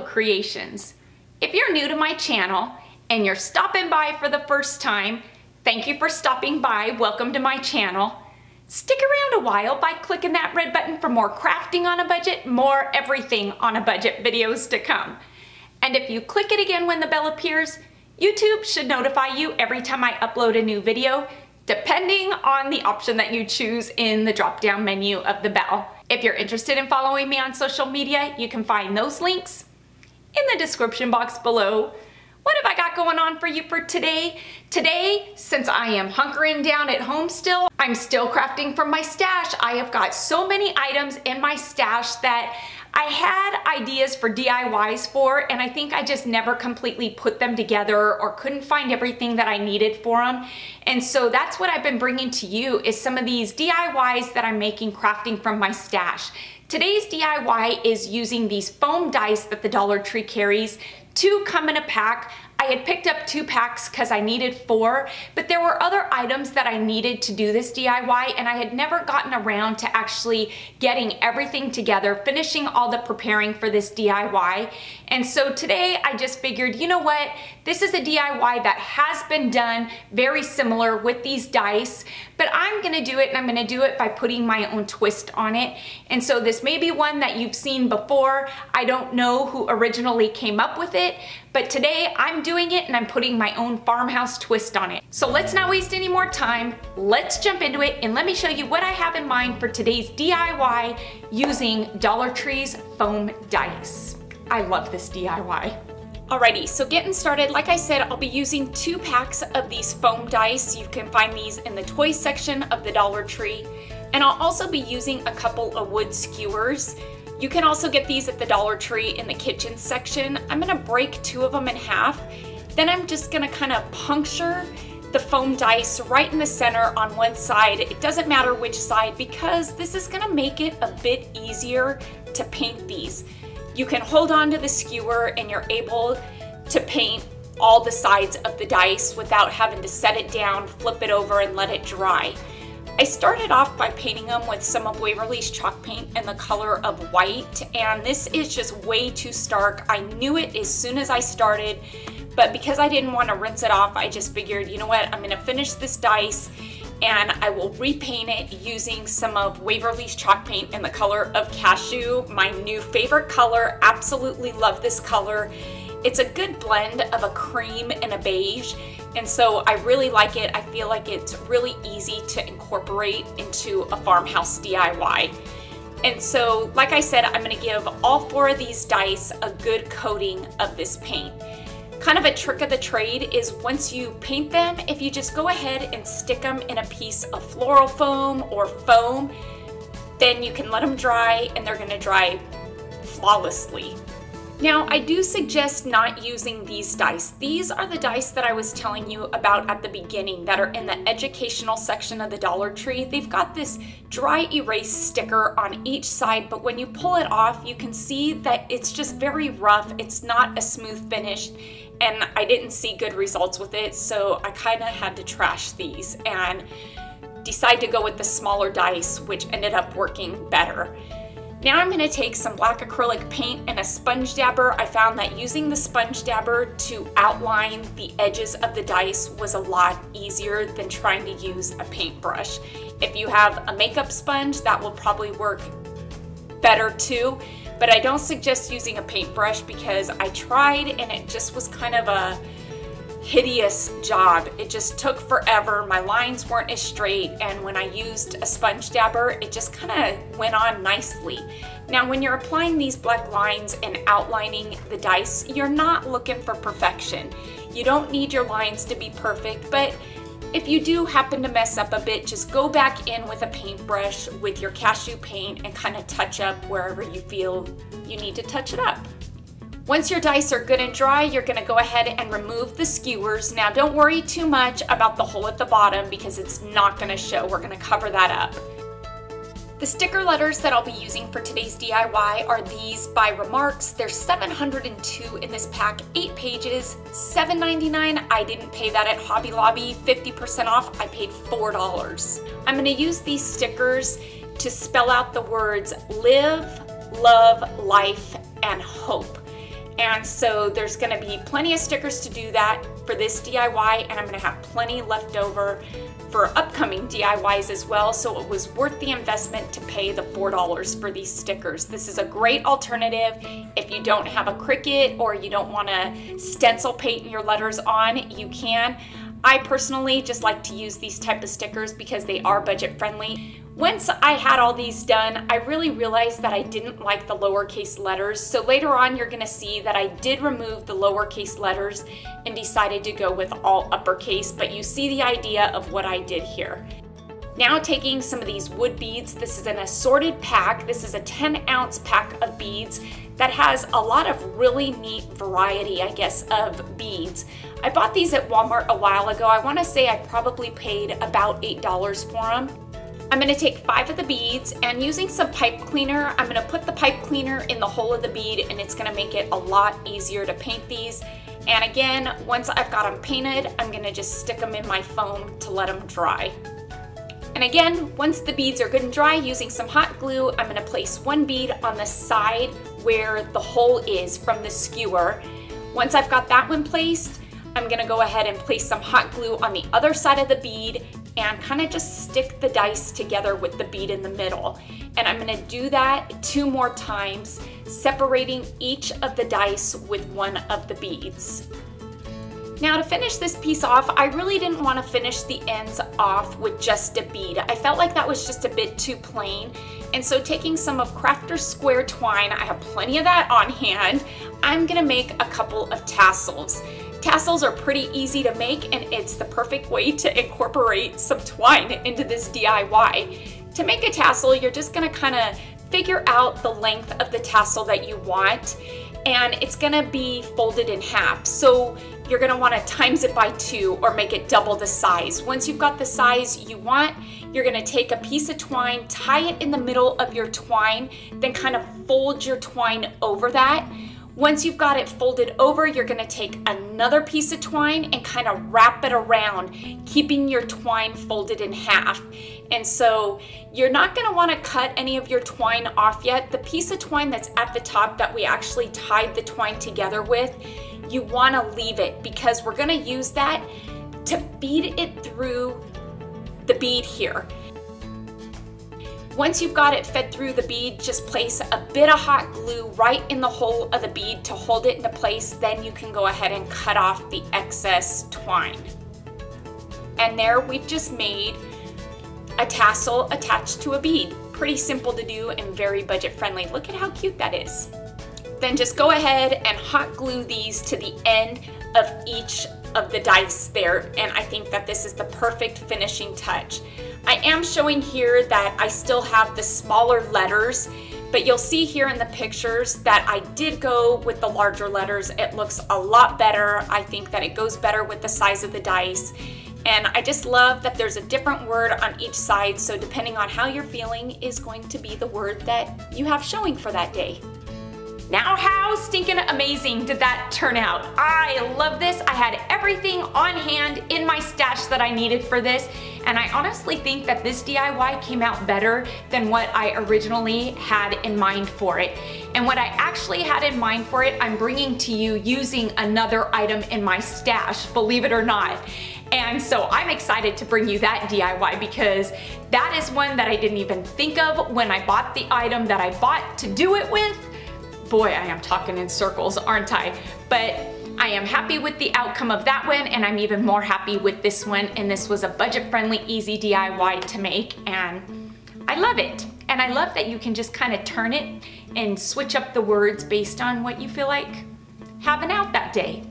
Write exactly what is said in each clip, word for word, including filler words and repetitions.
Fellow Creations. If you're new to my channel and you're stopping by for the first time, thank you for stopping by. Welcome to my channel. Stick around a while by clicking that red button for more crafting on a budget, more everything on a budget videos to come. And if you click it again when the bell appears, YouTube should notify you every time I upload a new video, depending on the option that you choose in the drop-down menu of the bell. If you're interested in following me on social media, you can find those links in the description box below. What have I got going on for you for today? Today, since I am hunkering down at home still, I'm still crafting from my stash. I have got so many items in my stash that I had ideas for D I Ys for, and I think I just never completely put them together or couldn't find everything that I needed for them. And so that's what I've been bringing to you is some of these D I Ys that I'm making crafting from my stash. Today's D I Y is using these foam dice that the Dollar Tree carries. Two come in a pack. I had picked up two packs because I needed four, but there were other items that I needed to do this D I Y, and I had never gotten around to actually getting everything together, finishing all the preparing for this D I Y. And so today I just figured, you know what? This is a D I Y that has been done very similar with these dice, but I'm gonna do it, and I'm gonna do it by putting my own twist on it. And so this may be one that you've seen before. I don't know who originally came up with it, but today I'm doing it and I'm putting my own farmhouse twist on it. So let's not waste any more time. Let's jump into it and let me show you what I have in mind for today's D I Y using Dollar Tree's foam dice. I love this D I Y. Alrighty, so getting started, like I said, I'll be using two packs of these foam dice. You can find these in the toy section of the Dollar Tree. And I'll also be using a couple of wood skewers. You can also get these at the Dollar Tree in the kitchen section. I'm gonna break two of them in half. Then I'm just gonna kind of puncture the foam dice right in the center on one side. It doesn't matter which side because this is gonna make it a bit easier to paint these. You can hold on to the skewer and you're able to paint all the sides of the dice without having to set it down, flip it over, and let it dry. I started off by painting them with some of Waverly's chalk paint in the color of white, and this is just way too stark. I knew it as soon as I started, but because I didn't want to rinse it off, I just figured, you know what, I'm gonna finish this dice and I will repaint it using some of Waverly's chalk paint in the color of cashew, my new favorite color. Absolutely love this color. It's a good blend of a cream and a beige, and so I really like it. I feel like it's really easy to incorporate into a farmhouse D I Y. And so, like I said, I'm gonna give all four of these dice a good coating of this paint. Kind of a trick of the trade is once you paint them, if you just go ahead and stick them in a piece of floral foam or foam, then you can let them dry and they're gonna dry flawlessly. Now, I do suggest not using these dice. These are the dice that I was telling you about at the beginning that are in the educational section of the Dollar Tree. They've got this dry erase sticker on each side, but when you pull it off, you can see that it's just very rough. It's not a smooth finish, and I didn't see good results with it, so I kind of had to trash these and decide to go with the smaller dice, which ended up working better. Now I'm gonna take some black acrylic paint and a sponge dabber. I found that using the sponge dabber to outline the edges of the dice was a lot easier than trying to use a paintbrush. If you have a makeup sponge, that will probably work better too, but I don't suggest using a paintbrush because I tried and it just was kind of a hideous job. It just took forever. My lines weren't as straight, and when I used a sponge dabber, it just kind of went on nicely. Now, when you're applying these black lines and outlining the dice, you're not looking for perfection. You don't need your lines to be perfect, but if you do happen to mess up a bit, just go back in with a paintbrush with your cashew paint and kind of touch up wherever you feel you need to touch it up. Once your dice are good and dry, you're gonna go ahead and remove the skewers. Now, don't worry too much about the hole at the bottom because it's not gonna show. We're gonna cover that up. The sticker letters that I'll be using for today's D I Y are these by Remarks. There's seven hundred and two in this pack, eight pages, seven ninety-nine. I didn't pay that at Hobby Lobby, fifty percent off, I paid four dollars. I'm gonna use these stickers to spell out the words live, love, life, and hope. And so there's gonna be plenty of stickers to do that for this D I Y, and I'm gonna have plenty left over for upcoming D I Ys as well, so it was worth the investment to pay the four dollars for these stickers. This is a great alternative if you don't have a Cricut or you don't wanna stencil paint your letters on, you can. I personally just like to use these type of stickers because they are budget friendly. Once I had all these done, I really realized that I didn't like the lowercase letters. So later on, you're gonna see that I did remove the lowercase letters and decided to go with all uppercase, but you see the idea of what I did here. Now taking some of these wood beads, this is an assorted pack. This is a ten ounce pack of beads that has a lot of really neat variety, I guess, of beads. I bought these at Walmart a while ago. I wanna say I probably paid about eight dollars for them. I'm gonna take five of the beads, and using some pipe cleaner, I'm gonna put the pipe cleaner in the hole of the bead, and it's gonna make it a lot easier to paint these. And again, once I've got them painted, I'm gonna just stick them in my foam to let them dry. And again, once the beads are good and dry, using some hot glue, I'm gonna place one bead on the side where the hole is from the skewer. Once I've got that one placed, I'm gonna go ahead and place some hot glue on the other side of the bead and kind of just stick the dice together with the bead in the middle. And I'm gonna do that two more times, separating each of the dice with one of the beads. Now to finish this piece off, I really didn't want to finish the ends off with just a bead. I felt like that was just a bit too plain. And so taking some of Crafter's Square twine, I have plenty of that on hand, I'm gonna make a couple of tassels. Tassels are pretty easy to make, and it's the perfect way to incorporate some twine into this D I Y. To make a tassel, you're just gonna kind of figure out the length of the tassel that you want, and it's gonna be folded in half. So you're gonna wanna times it by two or make it double the size. Once you've got the size you want, you're gonna take a piece of twine, tie it in the middle of your twine, then kind of fold your twine over that. Once you've got it folded over, you're gonna take another piece of twine and kind of wrap it around, keeping your twine folded in half. And so you're not gonna wanna cut any of your twine off yet. The piece of twine that's at the top that we actually tied the twine together with, you wanna leave it because we're gonna use that to feed it through the bead here. Once you've got it fed through the bead, just place a bit of hot glue right in the hole of the bead to hold it into place. Then you can go ahead and cut off the excess twine. And there we've just made a tassel attached to a bead. Pretty simple to do and very budget friendly. Look at how cute that is. Then just go ahead and hot glue these to the end of each of the dice there, and I think that this is the perfect finishing touch. I am showing here that I still have the smaller letters, but you'll see here in the pictures that I did go with the larger letters. It looks a lot better. I think that it goes better with the size of the dice. And I just love that there's a different word on each side, so depending on how you're feeling is going to be the word that you have showing for that day. Now how stinking amazing did that turn out? I love this. I had everything on hand in my stash that I needed for this, and I honestly think that this D I Y came out better than what I originally had in mind for it. And what I actually had in mind for it, I'm bringing to you using another item in my stash, believe it or not. And so I'm excited to bring you that D I Y because that is one that I didn't even think of when I bought the item that I bought to do it with. Boy, I am talking in circles, aren't I? But I am happy with the outcome of that one, and I'm even more happy with this one, and this was a budget-friendly, easy D I Y to make, and I love it. And I love that you can just kind of turn it and switch up the words based on what you feel like having out that day.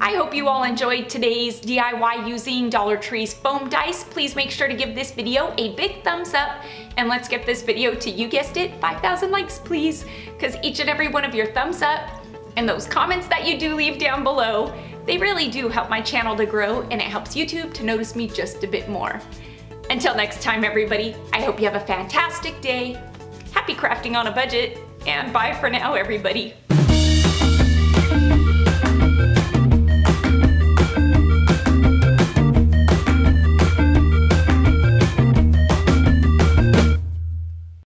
I hope you all enjoyed today's D I Y using Dollar Tree's foam dice. Please make sure to give this video a big thumbs up, and let's get this video to, you guessed it, five thousand likes, please, because each and every one of your thumbs up and those comments that you do leave down below, they really do help my channel to grow, and it helps YouTube to notice me just a bit more. Until next time, everybody, I hope you have a fantastic day. Happy crafting on a budget, and bye for now, everybody.